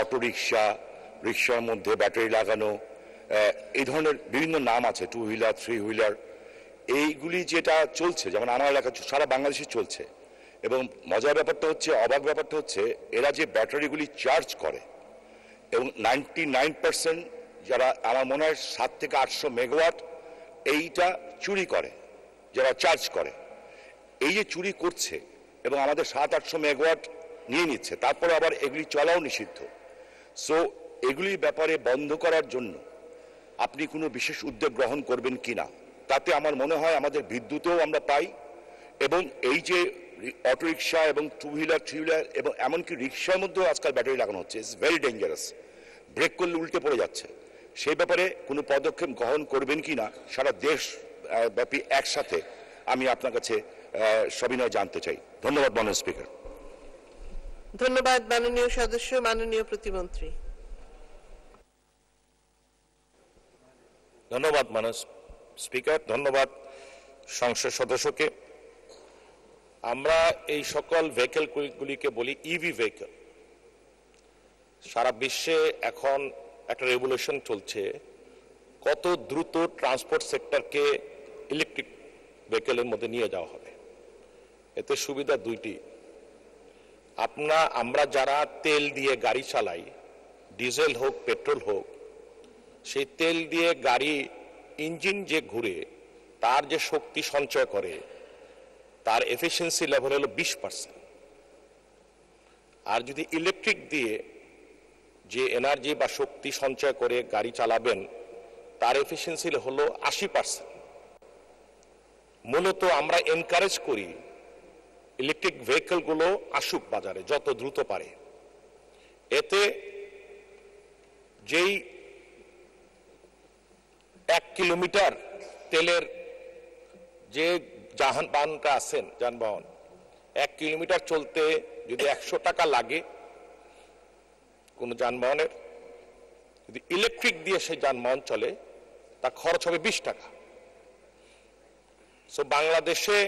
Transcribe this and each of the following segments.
Auto rickshaw, রিক্সার মধ্যে battery লাগানো, এই ধরনের বিভিন্ন নাম আছে, টু হুইলার, থ্রি হুইলার, এইগুলি যেটা চলছে যেমন আমার এলাকা সারা বাংলাদেশে চলছে। এবং মজার ব্যাপারটা হচ্ছে, অবাক ব্যাপারটা হচ্ছে, এরা যে ব্যাটারিগুলি চার্জ করে এবং 99% যারা, আমার মনে হয় 700 থেকে 800 মেগাওয়াট এইটা চুরি করে যারা চার্জ করে। এই যে চুরি করছে এবং আমাদের 700-800 মেগাওয়াট নিয়ে নিচ্ছে, তারপরে আবার এগুলি চলাও নিষিদ্ধ। সো এগুলির ব্যাপারে বন্ধ করার জন্য আপনি কোনো বিশেষ উদ্যোগ গ্রহণ করবেন কি না, তাতে আমার মনে হয় আমাদের বিদ্যুতেও আমরা পাই। এবং এই যে অটোরিক্সা এবং টু হুইলার, থ্রি হুইলার এবং এমনকি রিক্সার মধ্যেও আজকাল ব্যাটারি লাগানো হচ্ছে, ইটস ভেরি ডেঞ্জারাস, ব্রেক করলে উল্টে পড়ে যাচ্ছে। সেই ব্যাপারে কোনো পদক্ষেপ গ্রহণ করবেন কি না সারা দেশ ব্যাপী একসাথে, আমি আপনার কাছে সবিনয় জানতে চাই। ধন্যবাদ মাননীয় স্পিকার। ধন্যবাদ মাননীয় সদস্য। মাননীয় প্রতিমন্ত্রী। ধন্যবাদ মাননীয় স্পিকার, ধন্যবাদ সংসদ সদস্যকে। আমরা এই সকল ভেহিকেলগুলিকে বলি ইভি ভেহিকেল। সারা বিশ্বে এখন একটা রেভলিউশন চলছে, কত দ্রুত ট্রান্সপোর্ট সেক্টরকে ইলেকট্রিক ভেহিকেলের মধ্যে নিয়ে যাওয়া হবে। এতে সুবিধা দুইটি, আমরা যারা তেল দিয়ে গাড়ি চালাই, ডিজেল হোক পেট্রোল হোক, সেই তেল দিয়ে গাড়ি ইঞ্জিন যে ঘুরে তার যে শক্তি সঞ্চয় করে তার এফিসিয়েন্সি লেভেল হলো 20%। আর যদি ইলেকট্রিক দিয়ে যে এনার্জি বা শক্তি সঞ্চয় করে গাড়ি চালাবেন তার এফিসিয়েন্সি হলো 80%। মূলত আমরা এনকারেজ করি ইলেকট্রিক ভেহিকেলগুলো আসুক বাজারে যত দ্রুত পারে। এতে যেই 1 কিলোমিটার তেলের যে যানবাহনটা আছেন, যানবাহন 1 কিলোমিটার চলতে যদি 100 টাকা লাগে কোনো যানবাহনের, যদি ইলেকট্রিক দিয়ে সেই যানবাহন চলে তা খরচ হবে 20 টাকা। সো বাংলাদেশে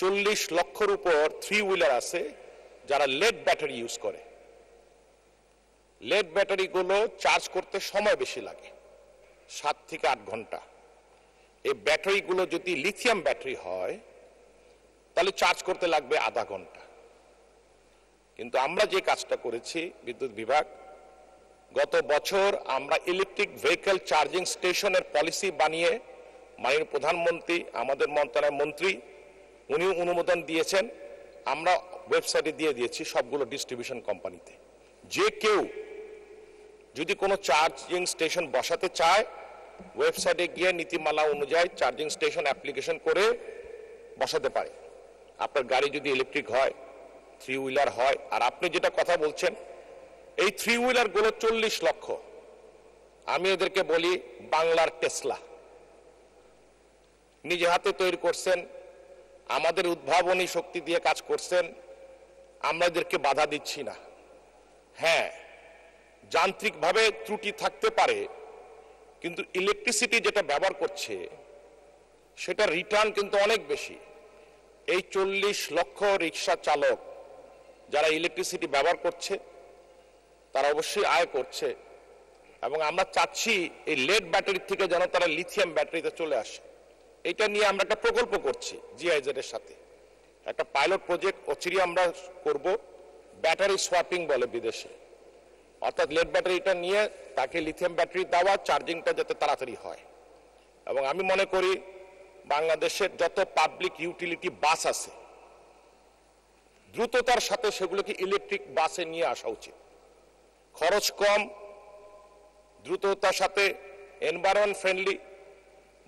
40 লক্ষের উপর থ্রি হুইলার আছে যারা লেড ব্যাটারি ইউজ করে। লেড ব্যাটারিগুলো চার্জ করতে সময় বেশি লাগে, 7 থেকে 8 ঘন্টা। এই ব্যাটারিগুলো যদি লিথিয়াম ব্যাটারি হয় তাহলে চার্জ করতে লাগবে আধা ঘন্টা। কিন্তু আমরা যে কাজটা করেছি বিদ্যুৎ বিভাগ, গত বছর আমরা ইলেকট্রিক ভেহিকেল চার্জিং স্টেশনের পলিসি বানিয়ে মাননীয় প্রধানমন্ত্রী, আমাদের মন্ত্রণালয়ের মন্ত্রী উনিও অনুমোদন দিয়েছেন, আমরা ওয়েবসাইটে দিয়ে দিয়েছি সবগুলো ডিস্ট্রিবিউশন কোম্পানিতে। যে কেউ যদি কোনো চার্জিং স্টেশন বসাতে চায় ওয়েবসাইটে গিয়ে নীতিমালা অনুযায়ী চার্জিং স্টেশন অ্যাপ্লিকেশন করে বসাতে পারে। আপনার গাড়ি যদি ইলেকট্রিক হয়, থ্রি হুইলার হয়, আর আপনি যেটা কথা বলছেন এই থ্রি হুইলারগুলো 40 লক্ষ, আমি এদেরকে বলি বাংলার টেসলা। নিজে হাতে তৈরি করছেন, আমাদের উদ্ভাবনী শক্তি দিয়ে কাজ করছেন, আমরা এদেরকে বাধা দিচ্ছি না। হ্যাঁ, যান্ত্রিকভাবে ত্রুটি থাকতে পারে, কিন্তু ইলেকট্রিসিটি যেটা ব্যবহার করছে সেটা রিটার্ন কিন্তু অনেক বেশি। এই 40 লক্ষ রিক্সা চালক যারা ইলেকট্রিসিটি ব্যবহার করছে তারা অবশ্যই আয় করছে, এবং আমরা চাচ্ছি এই লেড ব্যাটারি থেকে যেন তারা লিথিয়াম ব্যাটারিতে চলে আসে। এটা নিয়ে আমরা একটা প্রকল্প করছি জিআইজেডের সাথে, একটা পাইলট প্রজেক্ট অচিরে আমরা করব, ব্যাটারি সোয়াপিং বলে বিদেশে, অর্থাৎ লেড ব্যাটারিটা নিয়ে তাকে লিথিয়াম ব্যাটারি দেওয়া, চার্জিংটা যাতে তাড়াতাড়ি হয়। এবং আমি মনে করি বাংলাদেশের যত পাবলিক ইউটিলিটি বাস আছে দ্রুততার সাথে সেগুলোকে ইলেকট্রিক বাসে নিয়ে আসা উচিত, খরচ কম, দ্রুততার সাথে, এনভায়রনমেন্ট ফ্রেন্ডলি।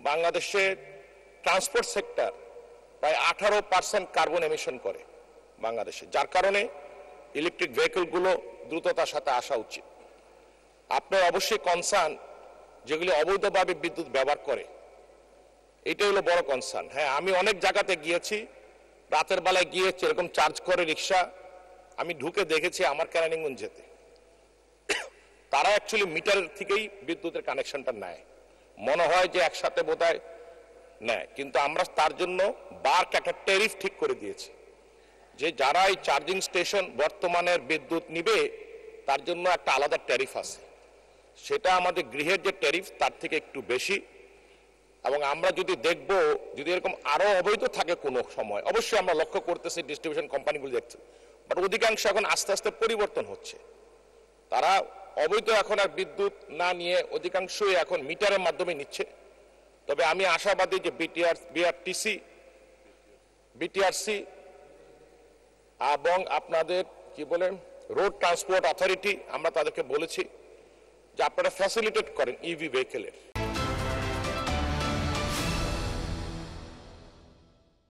বাংলাদেশের ট্রান্সপোর্ট সেক্টর প্রায় 18% কার্বন এমিশন করে বাংলাদেশে, যার কারণে ইলেকট্রিক ভেহিকেলগুলো দ্রুততার সাথে আসা উচিত। আপনার অবশ্যই কনসার্ন যেগুলি অবৈধভাবে বিদ্যুৎ ব্যবহার করে, এটাই হলো বড় কনসার্ন। হ্যাঁ, আমি অনেক জায়গাতে গিয়েছি, রাতের বেলায় গিয়েছি এরকম চার্জ করে রিক্সা, আমি ঢুকে দেখেছি আমার কেরানীগঞ্জ যেতে, তারা অ্যাকচুয়ালি মিটারের থেকেই বিদ্যুতের কানেকশনটা নেয়, মনে হয় যে একসাথে বোধহয় নেয়। কিন্তু আমরা তার জন্য বার্ক একটা ট্যারিফ ঠিক করে দিয়েছি যে যারা এই চার্জিং স্টেশন বর্তমানের বিদ্যুৎ নিবে তার জন্য একটা আলাদা ট্যারিফ আছে, সেটা আমাদের গৃহের যে ট্যারিফ তার থেকে একটু বেশি। এবং আমরা যদি দেখব যদি এরকম আরও অবৈধ থাকে কোনো সময়, অবশ্যই আমরা লক্ষ্য করতেছি ডিস্ট্রিবিউশন কোম্পানিগুলো দেখছি, বাট অধিকাংশ এখন আস্তে আস্তে পরিবর্তন হচ্ছে। তারা অবৈধ এখন আর বিদ্যুৎ না নিয়ে অধিকাংশই এখন মিটারের মাধ্যমে নিচ্ছে। তবে আমি আশাবাদী যে বিটিআরসি এবং আপনাদের কি বলেন রোড ট্রান্সপোর্ট অথরিটি, আমরা তাদেরকে বলেছি যে আপনারা ফ্যাসিলিটেট করেন ইভি ভেহিকেলের।